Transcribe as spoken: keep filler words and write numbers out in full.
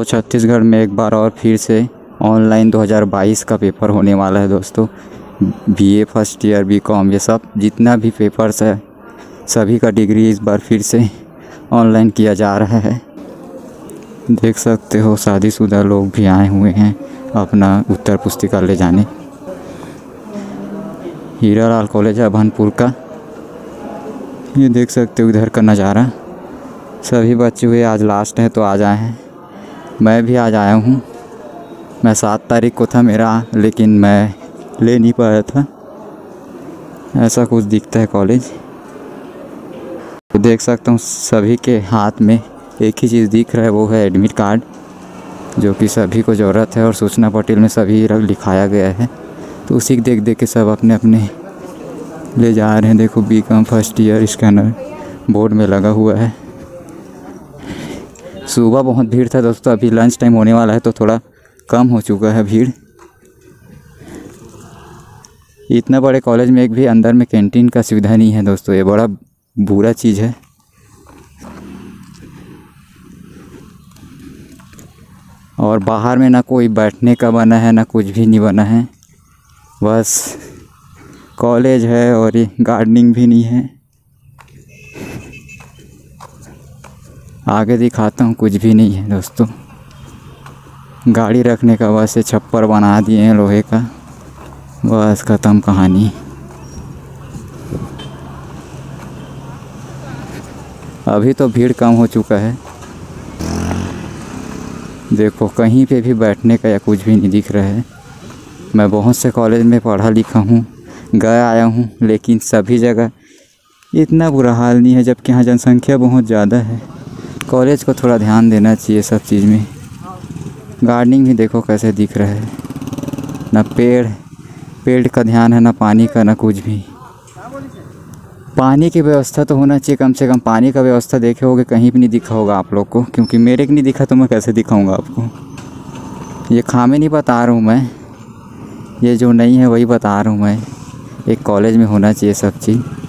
तो छत्तीसगढ़ में एक बार और फिर से ऑनलाइन दो हज़ार बाईस का पेपर होने वाला है दोस्तों। बीए फर्स्ट ईयर, बीकॉम, ये सब जितना भी पेपर्स है सभी का डिग्री इस बार फिर से ऑनलाइन किया जा रहा है। देख सकते हो शादीशुदा लोग भी आए हुए हैं अपना उत्तर पुस्तिका ले जाने। हीरालाल कॉलेज है अभनपुर का, ये देख सकते हो उधर का नज़ारा। सभी बच्चे हुए आज लास्ट है तो आज आए हैं, मैं भी आज आया हूँ। मैं सात तारीख को था मेरा, लेकिन मैं ले नहीं पाया था। ऐसा कुछ दिखता है कॉलेज, देख सकता हूँ। सभी के हाथ में एक ही चीज़ दिख रहा है, वो है एडमिट कार्ड, जो कि सभी को ज़रूरत है और सूचना पटेल में सभी लिखाया गया है। तो उसी को देख देख के सब अपने अपने ले जा रहे हैं। देखो B com first year scanner board में लगा हुआ है। सुबह बहुत भीड़ था दोस्तों, अभी लंच टाइम होने वाला है तो थोड़ा कम हो चुका है भीड़। इतना बड़े कॉलेज में एक भी अंदर में कैंटीन का सुविधा नहीं है दोस्तों, ये बड़ा बुरा चीज़ है। और बाहर में ना कोई बैठने का बना है, ना कुछ भी नहीं बना है, बस कॉलेज है और ये गार्डनिंग भी नहीं है। आगे दिखाता हूँ, कुछ भी नहीं है दोस्तों। गाड़ी रखने का बस ये छप्पर बना दिए हैं लोहे का, बस ख़त्म कहानी। अभी तो भीड़ कम हो चुका है। देखो कहीं पे भी बैठने का या कुछ भी नहीं दिख रहा है। मैं बहुत से कॉलेज में पढ़ा लिखा हूँ, गया आया हूँ, लेकिन सभी जगह इतना बुरा हाल नहीं है, जबकि यहाँ जनसंख्या बहुत ज़्यादा है। कॉलेज को थोड़ा ध्यान देना चाहिए सब चीज़ में। गार्डनिंग भी देखो कैसे दिख रहा है, ना पेड़ पेड़ का ध्यान है, ना पानी का, ना कुछ भी। पानी की व्यवस्था तो होना चाहिए कम से कम। पानी का व्यवस्था देखे होगे, कहीं भी नहीं दिखा होगा आप लोग को, क्योंकि मेरे को नहीं दिखा तो मैं कैसे दिखाऊंगा आपको। ये खामे नहीं बता रहा हूँ मैं, ये जो नहीं है वही बता रहा हूँ मैं। एक कॉलेज में होना चाहिए सब चीज़।